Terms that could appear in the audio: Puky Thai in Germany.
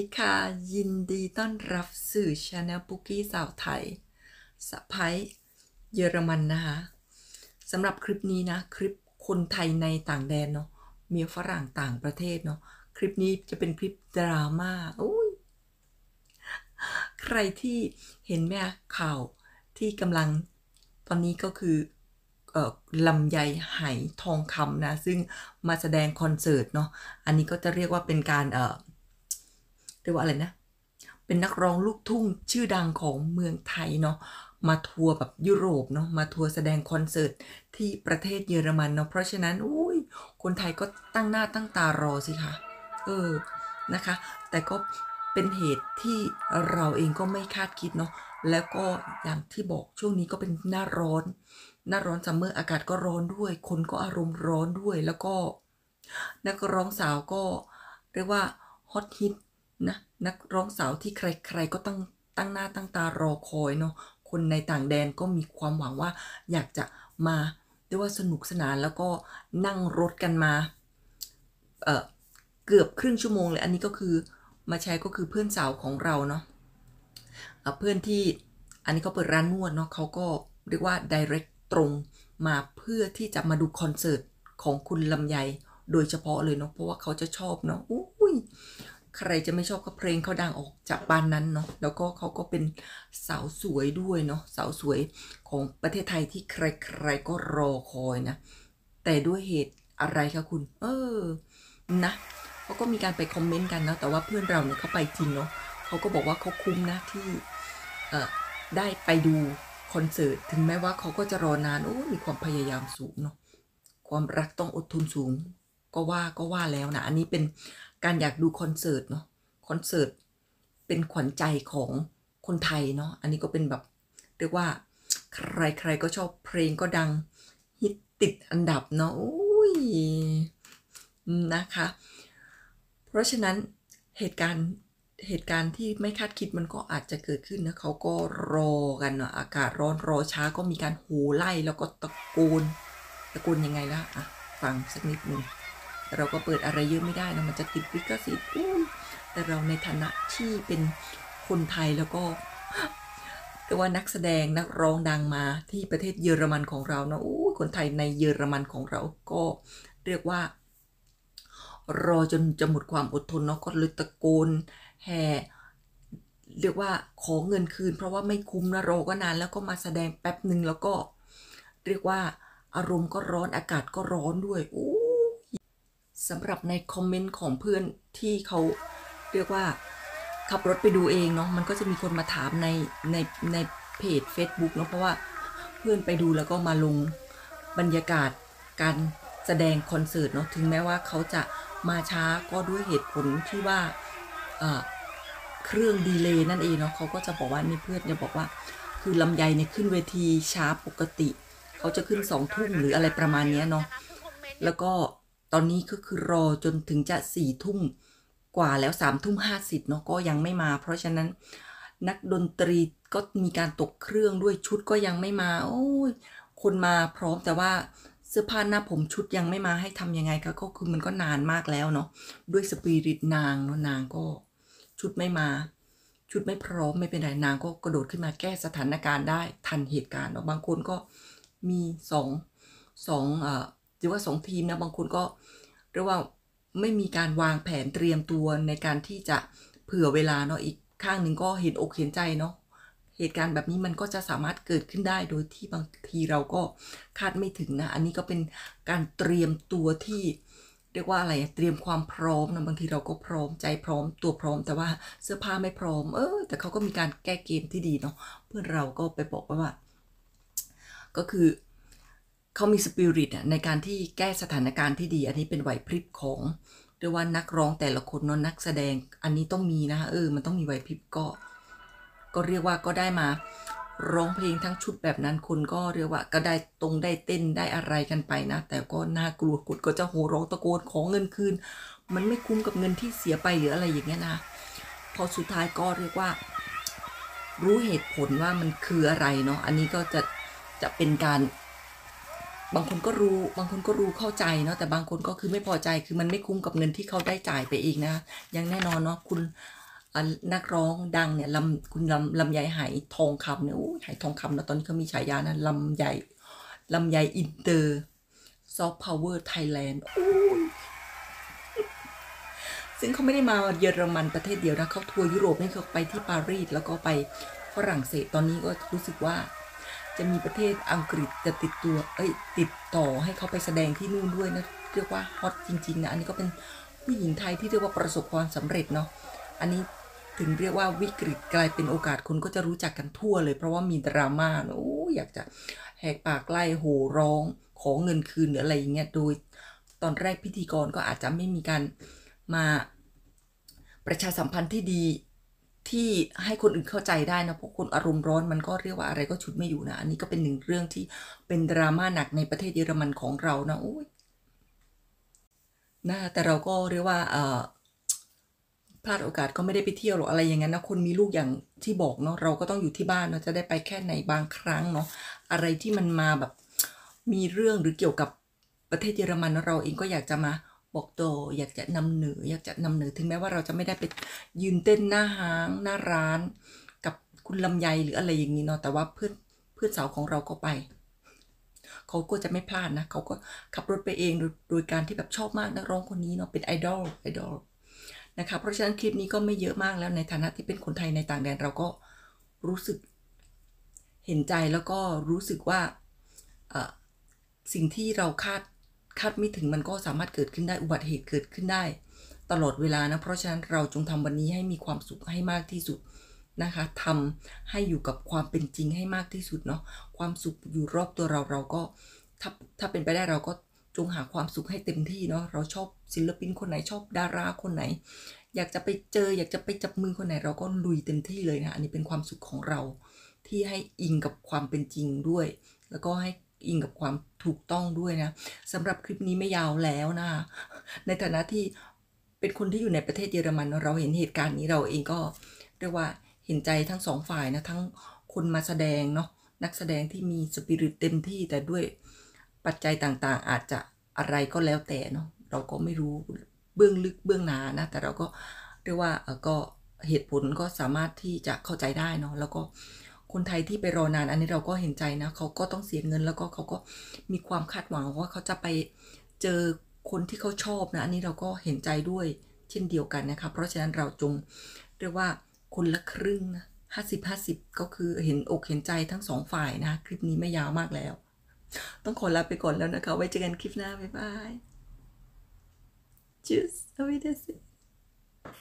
ดีค่ะยินดีต้อนรับสู่ชาแนลปุ๊กกี้สาวไทยสะพ้ายเยอรมันนะคะสำหรับคลิปนี้นะคลิปคนไทยในต่างแดนเนาะเมียฝรั่งต่างประเทศเนาะคลิปนี้จะเป็นคลิปดราม่าใครที่เห็นแม่ข่าวที่กำลังตอนนี้ก็คือลำไยไหทองคำนะซึ่งมาแสดงคอนเสิร์ตเนาะอันนี้ก็จะเรียกว่าเป็นการเรียกว่าอะไรนะเป็นนักร้องลูกทุ่งชื่อดังของเมืองไทยเนาะมาทัวร์แบบยุโรปเนาะมาทัวร์แสดงคอนเสิร์ตที่ประเทศเยอรมันเนาะเพราะฉะนั้นอุ้ยคนไทยก็ตั้งหน้าตั้งตารอสิคะนะคะแต่ก็เป็นเหตุที่เราเองก็ไม่คาดคิดเนาะแล้วก็อย่างที่บอกช่วงนี้ก็เป็นหน้าร้อนซัมเมอร์อากาศก็ร้อนด้วยคนก็อารมณ์ร้อนด้วยแล้วก็นักร้องสาวก็เรียกว่าฮอตฮิตนะนักร้องสาวที่ใครก็ตั้งหน้าตั้งตารอคอยเนาะคนในต่างแดนก็มีความหวังว่าอยากจะมาเรียกว่าสนุกสนานแล้วก็นั่งรถกันมาเกือบครึ่งชั่วโมงเลยอันนี้ก็คือมาใช้ก็คือเพื่อนสาวของเราเนาะเพื่อนที่อันนี้เขาเปิดร้านนวดเนาะเขาก็เรียกว่า direct ตรงมาเพื่อที่จะมาดูคอนเสิร์ตของคุณลำไยโดยเฉพาะเลยเนาะเพราะว่าเขาจะชอบเนาะอุ้ยใครจะไม่ชอบก็เพลงเขาดังออกจากบ้านนั้นเนาะแล้วก็เขาก็เป็นสาวสวยด้วยเนาะสาวสวยของประเทศไทยที่ใครก็รอคอยนะแต่ด้วยเหตุอะไรคะคุณนะเขาก็มีการไปคอมเมนต์กันเนาะแต่ว่าเพื่อนเราเนี่ยเขาไปจริงเนาะเขาก็บอกว่าเขาคุ้มนะที่ได้ไปดูคอนเสิร์ตถึงแม้ว่าเขาก็จะรอนานมีความพยายามสูงเนาะความรักต้องอดทนสูงก็ว่าแล้วนะอันนี้เป็นการอยากดูคอนเสิร์ตเนาะคอนเสิร์ตเป็นขวัญใจของคนไทยเนาะอันนี้ก็เป็นแบบเรียกว่าใครก็ชอบเพลงก็ดังฮิตติดอันดับเนาะนะคะเพราะฉะนั้นเหตุการณ์ที่ไม่คาดคิดมันก็อาจจะเกิดขึ้นนะเขาก็รอกันเนาะอากาศร้อนรอช้าก็มีการโห่ไล่แล้วก็ตะโกนยังไงล่ะอ่ะฟังสักนิดนึงเราก็เปิดอะไรเยอะไม่ได้นะมันจะติดลิขสิทธิ์แต่เราในฐานะที่เป็นคนไทยแล้วก็แต่ว่านักแสดงนักร้องดังมาที่ประเทศเยอรมันของเราเนาะคนไทยในเยอรมันของเราก็เรียกว่ารอจนจะหมดความอดทนเนาะก็เลยตะโกนแห่เรียกว่าขอเงินคืนเพราะว่าไม่คุ้มนะรอก็นานแล้วก็มาแสดงแป๊บหนึ่งแล้วก็เรียกว่าอารมณ์ก็ร้อนอากาศก็ร้อนด้วยสำหรับในคอมเมนต์ของเพื่อนที่เขาเรียกว่าขับรถไปดูเองเนาะมันก็จะมีคนมาถามในเพจ Facebook เนาะเพราะว่าเพื่อนไปดูแล้วก็มาลงบรรยากาศการแสดงคอนเสิร์ตเนาะถึงแม้ว่าเขาจะมาช้าก็ด้วยเหตุผลที่ว่าเครื่องดีเลย์นั่นเองเนาะเขาก็จะบอกว่านี่เพื่อนจะบอกว่าคือลำไยเนี่ยขึ้นเวทีช้าปกติเขาจะขึ้น20:00หรืออะไรประมาณนี้เนาะแล้วก็ตอนนี้ก็คือรอจนถึงจะ4:00กว่าแล้ว3:50เนาะก็ยังไม่มาเพราะฉะนั้นนักดนตรีก็มีการตกเครื่องด้วยชุดก็ยังไม่มาคนมาพร้อมแต่ว่าเสื้อผ้าหน้าผมชุดยังไม่มาให้ทำยังไงก็คือมันก็นานมากแล้วเนาะด้วยสปิริตนางเนาะนางก็ชุดไม่มาชุดไม่พร้อมไม่เป็นไรนางก็กระโดดขึ้นมาแก้สถานการณ์ได้ทันเหตุการณ์เนาะบางคนก็มีสองทีมนะบางคนก็เรียกว่าไม่มีการวางแผนเตรียมตัวในการที่จะเผื่อเวลาเนาะอีกข้างหนึ่งก็เห็นอกเห็นใจเนาะเหตุการณ์แบบนี้มันก็จะสามารถเกิดขึ้นได้โดยที่บางทีเราก็คาดไม่ถึงนะอันนี้ก็เป็นการเตรียมตัวที่เรียกว่าอะไรเตรียมความพร้อมนะบางทีเราก็พร้อมใจพร้อมตัวพร้อมแต่ว่าเสื้อผ้าไม่พร้อมแต่เขาก็มีการแก้เกมที่ดีเนาะเพื่อนเราก็ไปบอกว่าก็คือเขามีสปิริตในการที่แก้สถานการณ์ที่ดีอันนี้เป็นไหวพริบของเรียกว่านักร้องแต่ละคนเนาะนักแสดงอันนี้ต้องมีนะมันต้องมีไหวพริบก็เรียกว่าก็ได้มาร้องเพลงทั้งชุดแบบนั้นคนก็เรียกว่าก็ได้ได้เต้นได้อะไรกันไปนะแต่ก็น่ากลัวกดก็จะโหร้องตะโกนขอเงินคืนมันไม่คุ้มกับเงินที่เสียไปหรืออะไรอย่างเงี้ยนะพอสุดท้ายก็เรียกว่ารู้เหตุผลว่ามันคืออะไรเนาะอันนี้ก็จะเป็นการบางคนก็รู้เข้าใจเนาะแต่บางคนก็คือไม่พอใจคือมันไม่คุ้มกับเงินที่เขาได้จ่ายไปอีกนะอย่างแน่นอนเนาะคุณ นักร้องดังเนี่ยคุณลำไยไหทองคำเนี่ยโอ้ไหทองคำนะตอนนี้เขามีฉายานะลำไยอินเตอร์ซอฟต์พาวเวอร์ไทยแลนด์ซึ่งเขาไม่ได้มาเยอรมันประเทศเดียวนะเขาทัวร์ยุโรปนี่เขาไปที่ปารีสแล้วก็ไปฝรั่งเศสตอนนี้ก็รู้สึกว่าจะมีประเทศอังกฤษจะติดต่อให้เขาไปแสดงที่นู่นด้วยนะเรียกว่าฮอตจริงๆนะอันนี้ก็เป็นผู้หญิงไทยที่เรียกว่าประสบความสำเร็จเนาะอันนี้ถึงเรียกว่าวิกฤตกลายเป็นโอกาสคนก็จะรู้จักกันทั่วเลยเพราะว่ามีดราม่าโอ้อยากจะแหกปากไล่โห่ร้องขอเงินคืนหรืออะไรอย่างเงี้ยโดยตอนแรกพิธีกรก็อาจจะไม่มีการมาประชาสัมพันธ์ที่ดีที่ให้คนอื่นเข้าใจได้นะเพราะคนอารมณ์ร้อนมันก็เรียกว่าอะไรก็ฉุดไม่อยู่นะอันนี้ก็เป็นหนึ่งเรื่องที่เป็นดราม่าหนักในประเทศเยอรมันของเรานะโอ้ยนะแต่เราก็เรียกว่าพลาดโอกาสก็ไม่ได้ไปเที่ยวหรอกอะไรอย่างนั้นนะคนมีลูกอย่างที่บอกเนาะเราก็ต้องอยู่ที่บ้านเราจะได้ไปแค่ในบางครั้งเนาะอะไรที่มันมาแบบมีเรื่องหรือเกี่ยวกับประเทศเยอรมันเราเองก็อยากจะมาบอกโตอยากจะนำเหนออยากจะนำเหนอถึงแม้ว่าเราจะไม่ได้ไปยืนเต้นหน้าห้างหน้าร้านกับคุณลำไยหรืออะไรอย่างนี้เนาะแต่ว่าเพื่อนสาวของเราก็ไปเขาก็จะไม่พลาดนะเขาก็ขับรถไปเองโดยการที่แบบชอบมากนักร้องคนนี้เนาะเป็นไอดอลนะคะเพราะฉะนั้นคลิปนี้ก็ไม่เยอะมากแล้วในฐานะที่เป็นคนไทยในต่างแดนเราก็รู้สึกเห็นใจแล้วก็รู้สึกว่าสิ่งที่เราคาดไม่ถึงมันก็สามารถเกิดขึ้นได้อุบัติเหตุเกิดขึ้นได้ตลอดเวลานะเพราะฉะนั้นเราจงทำวันนี้ให้มีความสุขให้มากที่สุดนะคะทำให้อยู่กับความเป็นจริงให้มากที่สุดเนาะความสุขอยู่รอบตัวเราก็ถ้าเป็นไปได้เราก็จงหาความสุขให้เต็มที่เนาะเราชอบศิลปินคนไหนชอบดาราคนไหนอยากจะไปเจออยากจะไปจับมือคนไหนเราก็ลุยเต็มที่เลยนะอันนี้เป็นความสุขของเราที่ให้อิงกับความเป็นจริงด้วยแล้วก็ให้อิงกับความถูกต้องด้วยนะสำหรับคลิปนี้ไม่ยาวแล้วนะคะในฐานะที่เป็นคนที่อยู่ในประเทศเยอรมันเราเห็นเหตุการณ์นี้เราเองก็เรียกว่าเห็นใจทั้งสองฝ่ายนะทั้งคนมาแสดงเนาะนักแสดงที่มีสปิริตเต็มที่แต่ด้วยปัจจัยต่างๆอาจจะอะไรก็แล้วแต่เนาะเราก็ไม่รู้เบื้องลึกเบื้องหน้านะแต่เราก็เรียกว่าก็เหตุผลก็สามารถที่จะเข้าใจได้เนาะแล้วก็คนไทยที่ไปรอนานอันนี้เราก็เห็นใจนะเขาก็ต้องเสียเงินแล้วก็เขาก็มีความคาดหวังว่าเขาจะไปเจอคนที่เขาชอบนะอันนี้เราก็เห็นใจด้วยเช่นเดียวกันนะคะเพราะฉะนั้นเราจงเรียกว่าคนละครึ่งนะ50/50ก็คือเห็นอกเห็นใจทั้งสองฝ่ายนะคลิปนี้ไม่ยาวมากแล้วต้องขอลาไปก่อนแล้วนะคะไว้เจอกันคลิปหน้าบ๊ายบาย Cheers